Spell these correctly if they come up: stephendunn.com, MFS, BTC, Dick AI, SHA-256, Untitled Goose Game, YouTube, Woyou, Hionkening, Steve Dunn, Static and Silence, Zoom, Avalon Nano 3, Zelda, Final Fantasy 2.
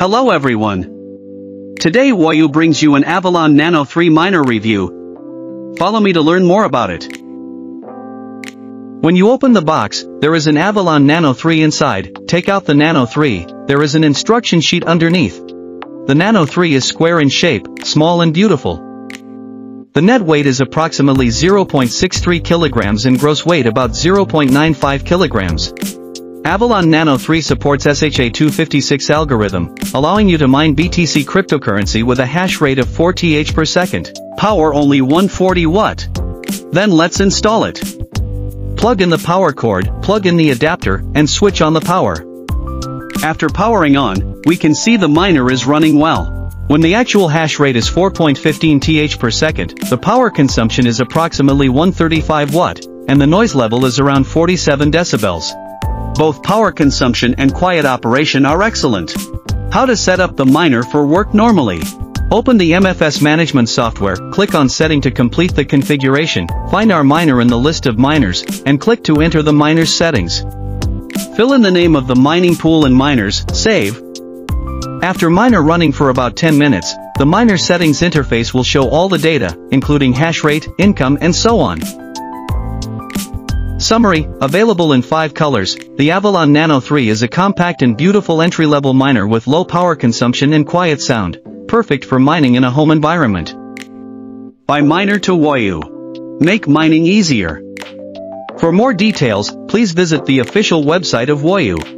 Hello everyone. Today Woyou brings you an Avalon Nano 3 miner review. Follow me to learn more about it. When you open the box, there is an Avalon Nano 3 inside. Take out the Nano 3, there is an instruction sheet underneath. The Nano 3 is square in shape, small and beautiful. The net weight is approximately 0.63 kilograms and gross weight about 0.95 kilograms. Avalon Nano 3 supports SHA-256 algorithm, allowing you to mine BTC cryptocurrency with a hash rate of 4 TH per second. Power only 140 watt. Then let's install it. Plug in the power cord, plug in the adapter, and switch on the power. After powering on, we can see the miner is running well. When the actual hash rate is 4.15 TH per second, the power consumption is approximately 135 watt, and the noise level is around 47 decibels. Both power consumption and quiet operation are excellent. How to set up the miner for work normally? Open the MFS management software, click on setting to complete the configuration, find our miner in the list of miners, and click to enter the miner's settings. Fill in the name of the mining pool and miners, save. After miner running for about 10 minutes, the miner settings interface will show all the data, including hash rate, income and so on. Summary, available in 5 colors, the Avalon Nano 3 is a compact and beautiful entry-level miner with low power consumption and quiet sound, perfect for mining in a home environment. By miner to Woyou. Make mining easier. For more details, please visit the official website of Woyou.